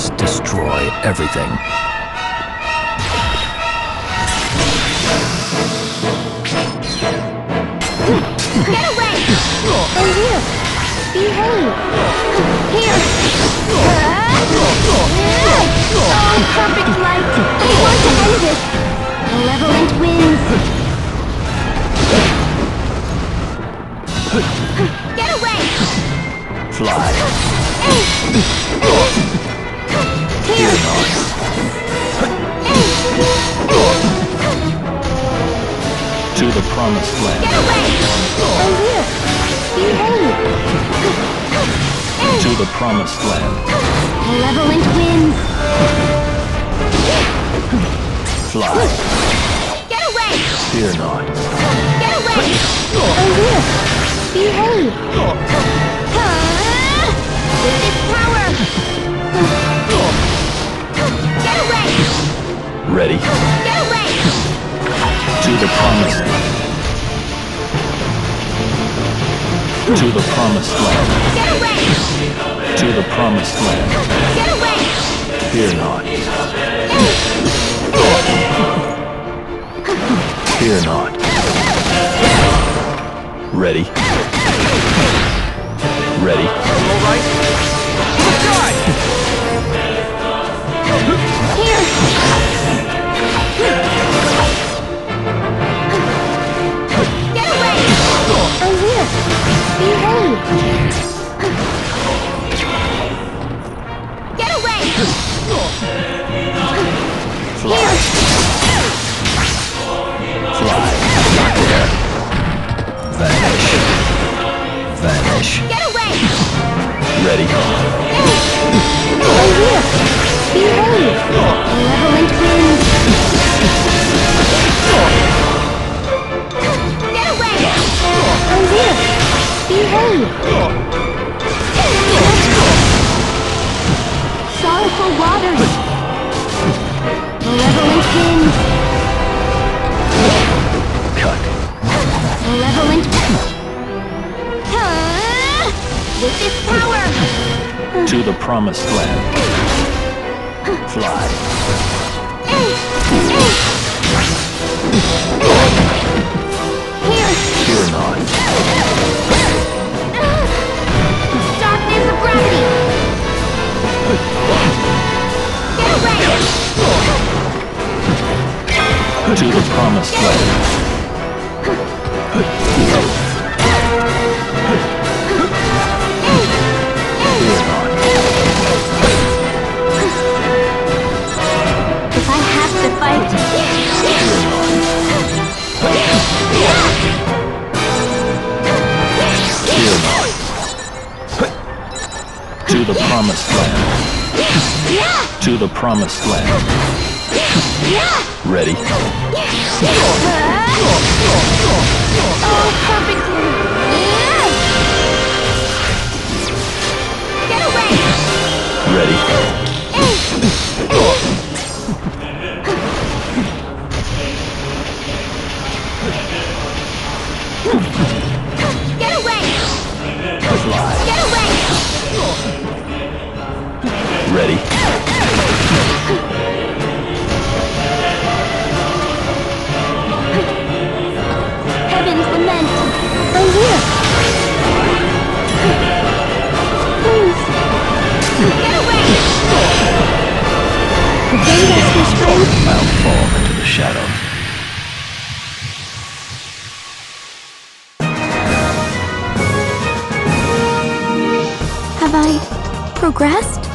must destroy everything. Get away! And you! Behave! Here! Oh, perfect light! I want to end this! Malevolent winds! Get away! Fly! Here! To the promised land. Get away! I'm here! Behave! To the promised land. Malevolent winds! Fly! Get away! Fear not. Get away! I'm here! Behave! This power! Get away! Ready? Get away! To the promised land. To the promised land. Get away! To the promised land. Get away! Fear not. Fear not. Ready? Ready? All right. Here! Get away! Fly! Fly! Vanish! Vanish! Get away! Ready? Behave! Malevolent winds! Get away! I'm here! Behave! Sorrowful waters! Malevolent winds! Cut! Malevolent winds! With this power! To the promised land. Fly! Here! Fear not. Darkness of gravity! Get away! To the promised land. If I have to fight, to the promised land. To the promised land. Ready? Oh, perfectly. Get away! Ready? Get away! Fly. Get away! Ready? I'll fall into the shadow. Have I progressed?